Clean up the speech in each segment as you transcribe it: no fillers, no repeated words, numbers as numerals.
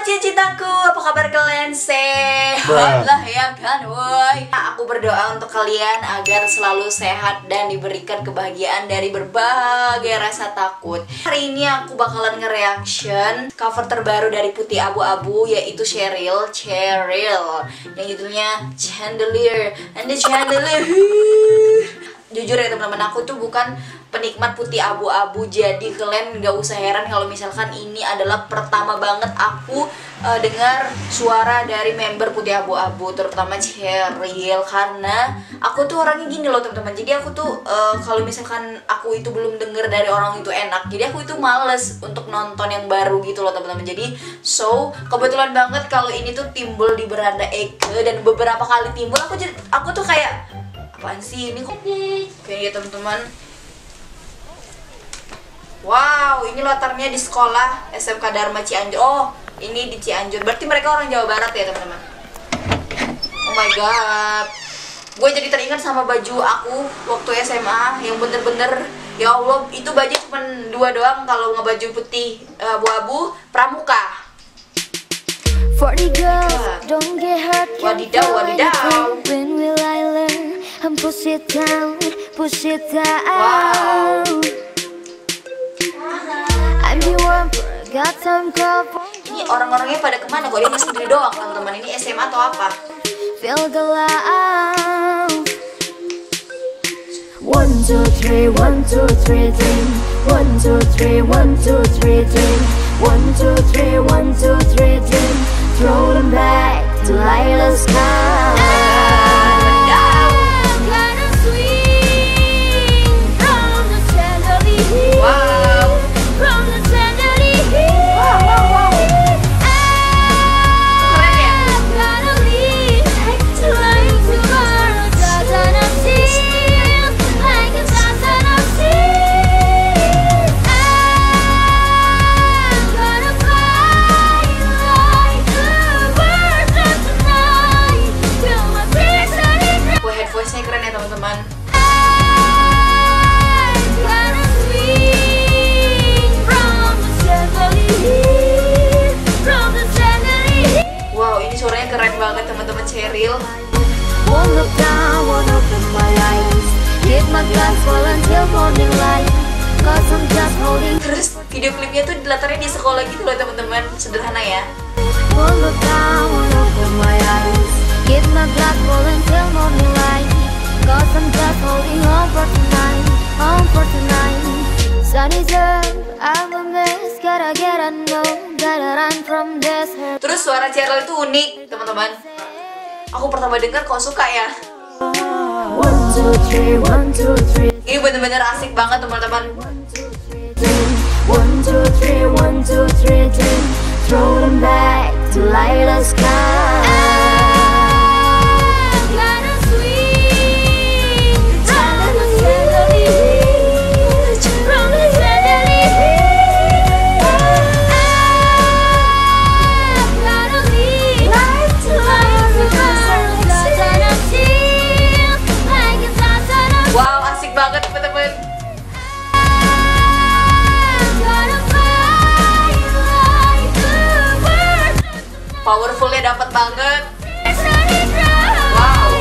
Halo cinta-cintaku, apa kabar kalian? Sehat lah ya kan, woi. Aku berdoa untuk kalian agar selalu sehat dan diberikan kebahagiaan dari berbagai rasa takut. Hari ini aku bakalan nge-reaction cover terbaru dari Putih Abu Abu, yaitu Cheryl yang judulnya Chandelier. And the Chandelier. Jujur ya teman-teman, aku tuh bukan penikmat Putih Abu-Abu, jadi kalian gak usah heran kalau misalkan ini adalah pertama banget aku dengar suara dari member Putih Abu-Abu, terutama Cheryl. Karena aku tuh orangnya gini loh teman-teman, jadi aku tuh kalau misalkan aku itu belum denger dari orang itu enak, jadi aku itu males untuk nonton yang baru gitu loh teman-teman. Jadi so kebetulan banget kalau ini tuh timbul di beranda Eke, dan beberapa kali timbul aku tuh kayak apaan sih ini kok kayak ya teman-teman. Wow, ini latarnya di sekolah SMK Dharma Cianjur. Oh, ini di Cianjur. Berarti mereka orang Jawa Barat ya teman-teman. Oh my god, gue jadi teringat sama baju aku waktu SMA yang bener-bener, ya Allah, itu baju cuma dua doang kalau nggak baju putih abu-abu, pramuka. Wadidaw, wadidaw. Push it down, push it down. I'm the one, got some girl. Ini orang-orangnya pada kemana? Kok dia masih sendiri doang teman-teman? Ini SMA atau apa? Feel the love. 1, 2, 3, 1, 2, 3, 3. 1, 2, 3, 1, 2, 3, 3. 1, 2, 3, 1, 2, 3, 3. Throw them back to lightless sky. Terus video klipnya tuh dilatarnya di sekolah gitu loh teman-teman, sederhana ya. Terus suara Cheryl itu unik teman-teman. Aku pertama dengar kok suka ya. Ini bener-bener asik banget teman-teman. Throw them back to lighter sky. Powerfulnya dapat banget. Wow.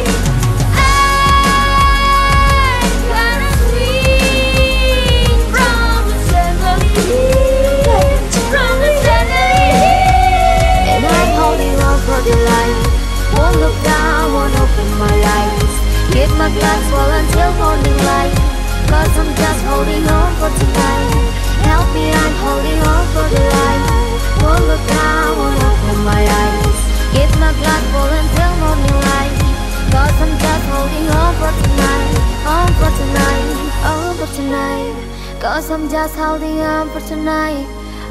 Cause I'm just holding on for tonight.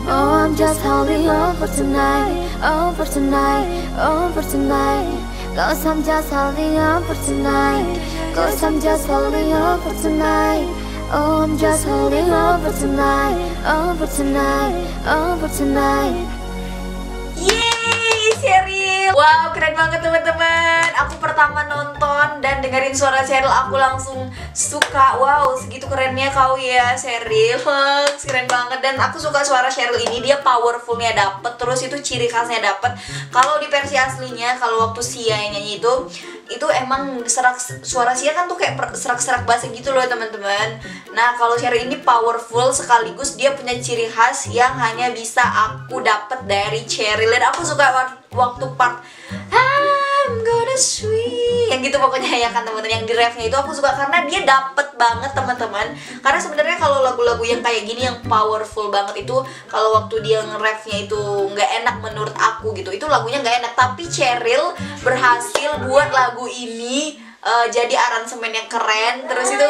Oh, I'm just holding on for tonight. Oh, for tonight. Oh, for tonight. Cause I'm just holding on for tonight. Cause I'm just holding on for tonight. Oh, I'm just holding on for tonight. Oh, for tonight. Oh, for tonight. Yeay, Cheryl. Wow, keren banget teman-teman. Aku pertama nonton dan dengerin suara Cheryl, aku langsung suka. Wow, segitu kerennya kau ya Cheryl. Keren banget, dan aku suka suara Cheryl ini. Dia powerfulnya dapet, terus itu ciri khasnya dapet. Kalau di versi aslinya, kalau waktu Sia yang nyanyi itu emang serak, suara Sia kan tuh kayak serak-serak bahasa gitu loh teman-teman. Nah, kalau Cheryl ini powerful sekaligus dia punya ciri khas yang hanya bisa aku dapet dari Cheryl. Dan aku suka waktu part I'm gonna swing yang gitu pokoknya ya kan teman-teman, yang di refnya itu aku suka karena dia dapet banget teman-teman. Karena sebenarnya kalau lagu-lagu yang kayak gini yang powerful banget itu kalau waktu dia nge-refnya itu nggak enak menurut aku gitu, itu lagunya nggak enak. Tapi Cheryl berhasil buat lagu ini jadi aransemen yang keren, terus itu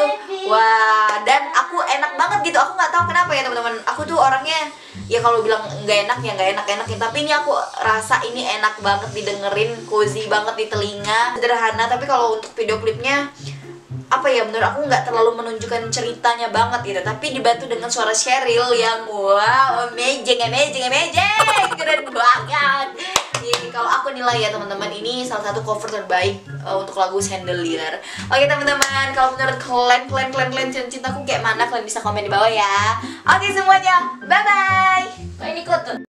wah, dan aku enak banget gitu. Aku nggak tahu kenapa ya teman-teman, aku tuh orangnya ya kalau bilang nggak enak ya nggak enak-enakin, tapi ini aku rasa ini enak banget didengerin, cozy banget di telinga, sederhana. Tapi kalau untuk video klipnya apa ya, menurut aku nggak terlalu menunjukkan ceritanya banget gitu, tapi dibantu dengan suara Cheryl yang wow, amazing, keren banget. Jadi kalau aku nilai ya teman-teman, ini salah satu cover terbaik untuk lagu Chandelier. Oke teman-teman, kalau menurut kalian cintaku kayak mana, kalian bisa komen di bawah ya. Oke semuanya, bye-bye. Ini kutut.